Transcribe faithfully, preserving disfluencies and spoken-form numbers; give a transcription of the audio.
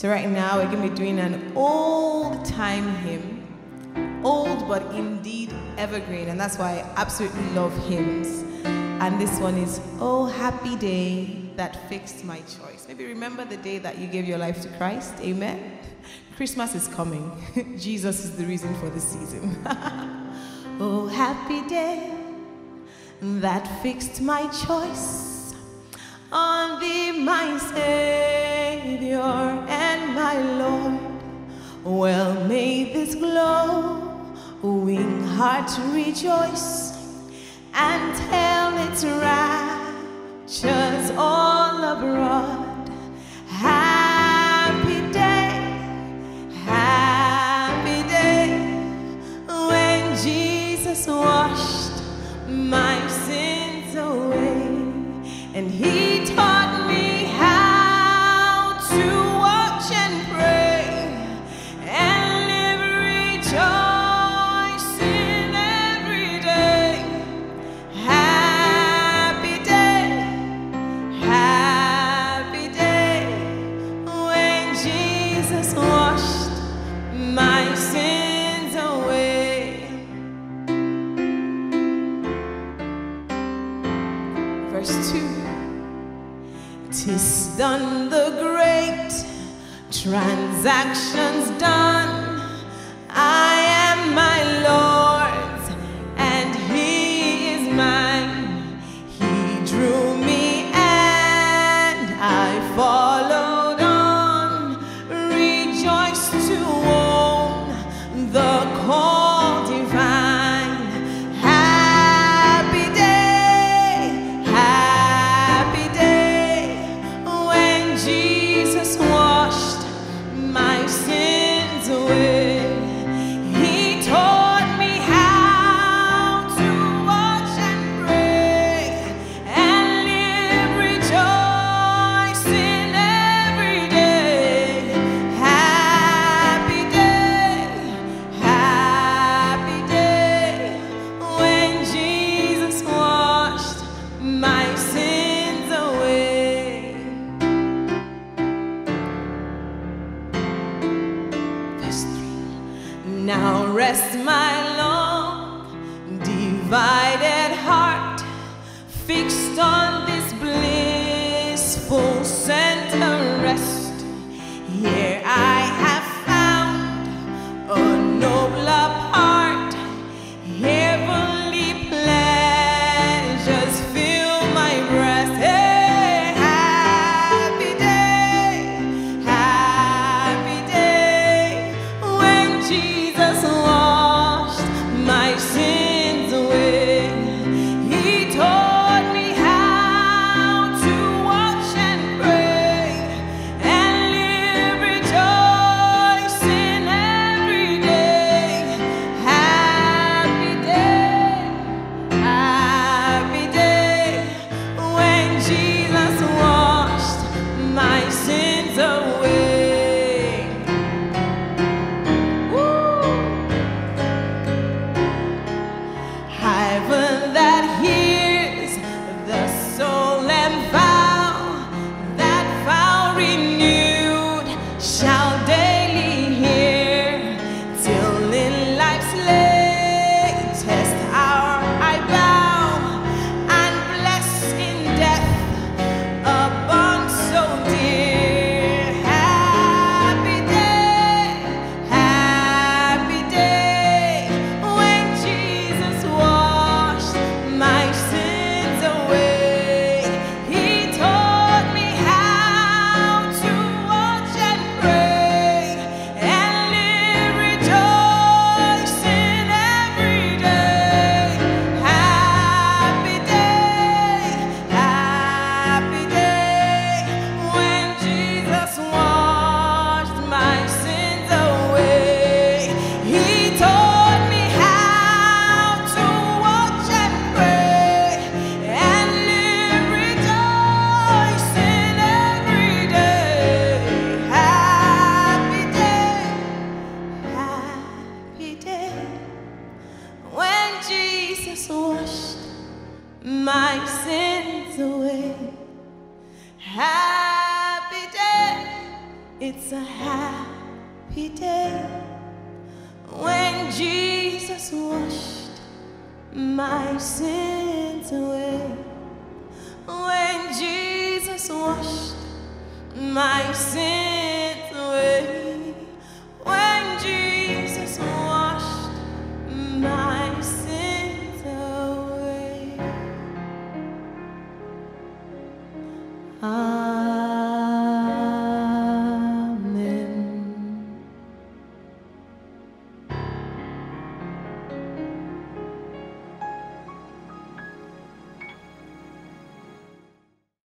So right now we're going to be doing an old time hymn, old but indeed evergreen, and that's why I absolutely love hymns. And this one is "Oh Happy Day That Fixed My Choice." Maybe remember the day that you gave your life to Christ. Amen. Christmas is coming. Jesus is the reason for the season. Oh happy day that fixed my choice on thee, my Savior and my Lord. Well may this glowing heart rejoice and tell its raptures all abroad. Happy day, happy day, when Jesus washed my sins away, and he taught me how to watch and pray and live, rejoicing every day. Happy day, happy day, when Jesus washed my sins. Verse two. 'Tis done, the great transaction's done. I am my Lord's and he is mine. He drew me and I followed on. Rejoice to own the call divine. Now rest my long divided heart, fixed on this blissful center rest. Here I have found a nobler part, heavenly pleasures fill my breast. Hey, happy day, happy day, when Jesus washed It's a happy day when Jesus washed my sins away. When Jesus washed my sins